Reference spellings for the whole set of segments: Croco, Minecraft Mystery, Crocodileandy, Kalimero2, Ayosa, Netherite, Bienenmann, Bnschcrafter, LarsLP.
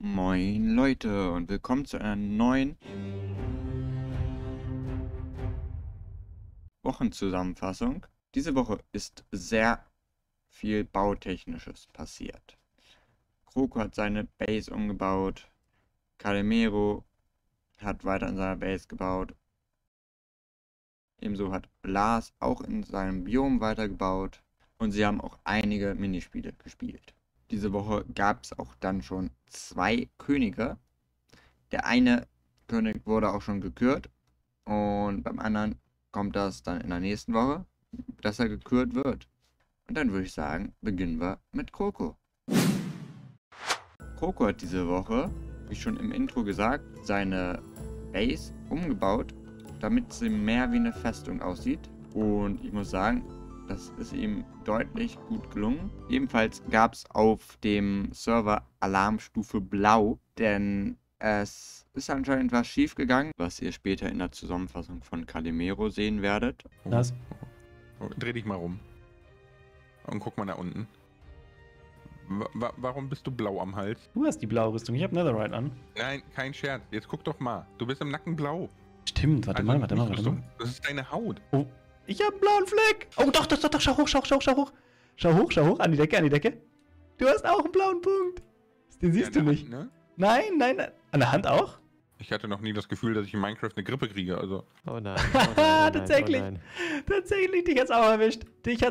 Moin Leute und willkommen zu einer neuen Wochenzusammenfassung. Diese Woche ist sehr viel Bautechnisches passiert. Croco hat seine Base umgebaut, Kalimero hat weiter an seiner Base gebaut, ebenso hat Lars auch in seinem Biom weitergebaut und sie haben auch einige Minispiele gespielt. Diese Woche gab es auch dann schon zwei Könige. Der eine König wurde auch schon gekürt und beim anderen kommt das dann in der nächsten Woche, dass er gekürt wird. Und dann würde ich sagen, beginnen wir mit Croco. Croco hat diese Woche, wie schon im Intro gesagt, seine Base umgebaut, damit sie mehr wie eine Festung aussieht. Und ich muss sagen, das ist ihm deutlich gut gelungen. Ebenfalls gab es auf dem Server Alarmstufe Blau, denn es ist anscheinend was schief gegangen, was ihr später in der Zusammenfassung von Kalimero sehen werdet. Was? Oh, dreh dich mal rum und guck mal nach unten. Warum bist du blau am Hals? Du hast die blaue Rüstung, ich habe Netherite an. Nein, kein Scherz. Jetzt guck doch mal. Du bist im Nacken blau. Stimmt, warte mal. Das ist deine Haut. Oh. Ich hab einen blauen Fleck! Oh, doch, schau hoch! Schau hoch, an die Decke! Du hast auch einen blauen Punkt! Den siehst du nicht. Hand, ne? Nein! An der Hand auch? Ich hatte noch nie das Gefühl, dass ich in Minecraft eine Grippe kriege, also... Oh nein, tatsächlich! Tatsächlich, dich hat's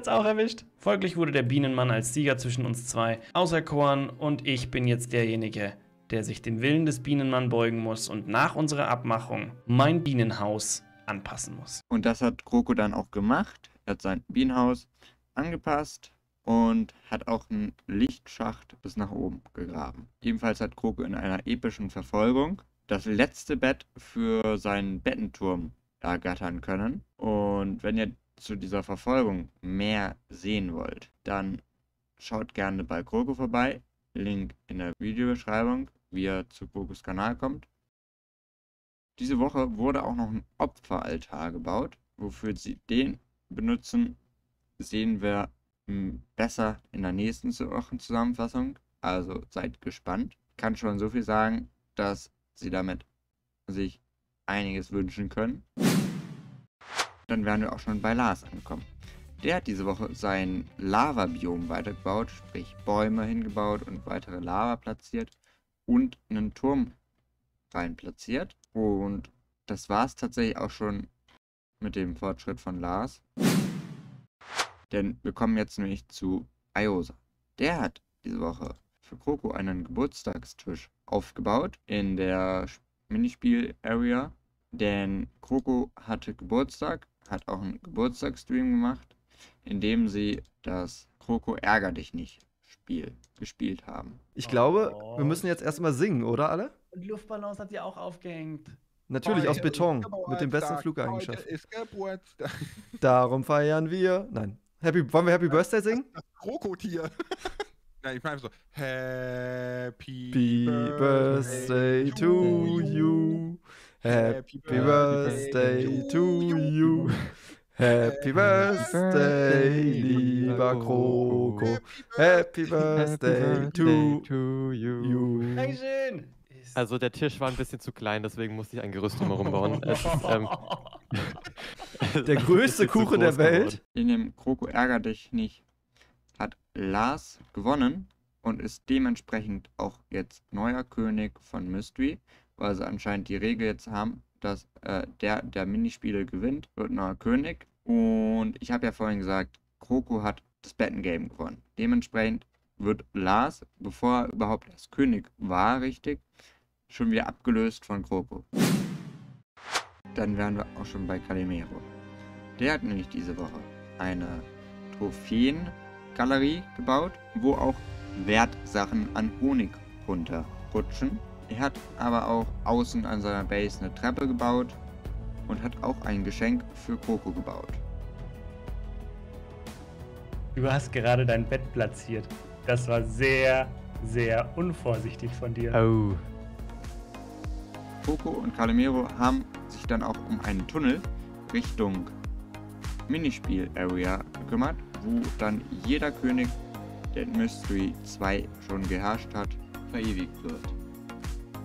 auch erwischt! Folglich wurde der Bienenmann als Sieger zwischen uns zwei auserkoren und ich bin jetzt derjenige, der sich dem Willen des Bienenmann beugen muss und nach unserer Abmachung mein Bienenhaus anpassen muss. Und das hat Croco dann auch gemacht. Er hat sein Bienenhaus angepasst und hat auch einen Lichtschacht bis nach oben gegraben. Ebenfalls hat Croco in einer epischen Verfolgung das letzte Bett für seinen Bettenturm ergattern können. Und wenn ihr zu dieser Verfolgung mehr sehen wollt, dann schaut gerne bei Croco vorbei. Link in der Videobeschreibung, wie ihr zu Crocos Kanal kommt. Diese Woche wurde auch noch ein Opferaltar gebaut. Wofür sie den benutzen, sehen wir besser in der nächsten Wochenzusammenfassung. Also seid gespannt. Ich kann schon so viel sagen, dass sie damit sich einiges wünschen können. Dann wären wir auch schon bei Lars angekommen. Der hat diese Woche sein Lava-Biom weitergebaut, sprich Bäume hingebaut und weitere Lava platziert und einen Turm rein platziert. Und das war es tatsächlich auch schon mit dem Fortschritt von Lars. Denn wir kommen jetzt nämlich zu Ayosa. Der hat diese Woche für Croco einen Geburtstagstisch aufgebaut in der Minispiel-Area. Denn Croco hatte Geburtstag, hat auch einen Geburtstagsstream gemacht, in dem sie das Croco ärger dich nicht Spiel gespielt haben. Ich glaube, wir müssen jetzt erstmal singen, oder alle? Und Luftballons hat sie auch aufgehängt. Natürlich, heute aus Beton, mit den besten Flugeigenschaften. Darum feiern wir... Nein. Wollen wir Happy Birthday singen? Das Krokotier. Nein, ich meine so... Happy Birthday to you. Happy Birthday to you. Happy Birthday, lieber Croco. Happy Birthday to you. Dankeschön. Also der Tisch war ein bisschen zu klein, deswegen musste ich ein Gerüst drumherum bauen. Der größte Kuchen der Welt. In dem Croco ärger dich nicht hat Lars gewonnen und ist dementsprechend auch jetzt neuer König von Mystery, weil sie anscheinend die Regel jetzt haben, dass der Minispiele gewinnt, wird neuer König. Und ich habe ja vorhin gesagt, Croco hat das Bettengame gewonnen. Dementsprechend wird Lars, bevor er überhaupt als König war, richtig, schon wieder abgelöst von Croco. Dann wären wir auch schon bei Kalimero. Der hat nämlich diese Woche eine Trophäengalerie gebaut, wo auch Wertsachen an Honig runterrutschen. Er hat aber auch außen an seiner Base eine Treppe gebaut und hat auch ein Geschenk für Croco gebaut. Du hast gerade dein Bett platziert. Das war sehr, sehr unvorsichtig von dir. Oh. Croco und Kalimero haben sich dann auch um einen Tunnel Richtung Minispiel-Area gekümmert, wo dann jeder König, der in Mystery 2 schon geherrscht hat, verewigt wird.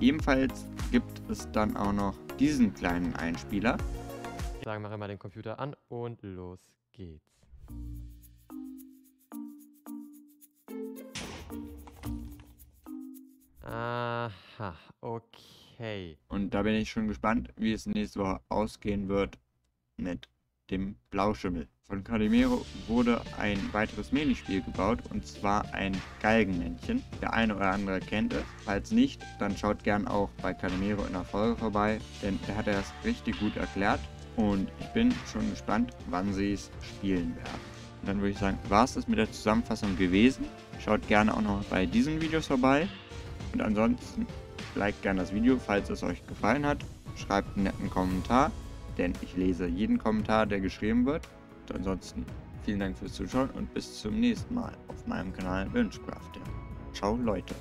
Ebenfalls gibt es dann auch noch diesen kleinen Einspieler. Ich sage mal immer den Computer an und los geht's. Aha, okay. Und da bin ich schon gespannt, wie es nächste Woche ausgehen wird mit dem Blauschimmel. Von Kalimero wurde ein weiteres Minispiel gebaut, und zwar ein Galgenmännchen. Der eine oder andere kennt es. Falls nicht, dann schaut gern auch bei Kalimero in der Folge vorbei, denn er hat das richtig gut erklärt und ich bin schon gespannt, wann sie es spielen werden. Und dann würde ich sagen, war es das mit der Zusammenfassung gewesen. Schaut gerne auch noch bei diesen Videos vorbei. Und ansonsten, liked gerne das Video, falls es euch gefallen hat. Schreibt einen netten Kommentar, denn ich lese jeden Kommentar, der geschrieben wird. Und ansonsten, vielen Dank fürs Zuschauen und bis zum nächsten Mal auf meinem Kanal Bnschcrafter. Ciao Leute!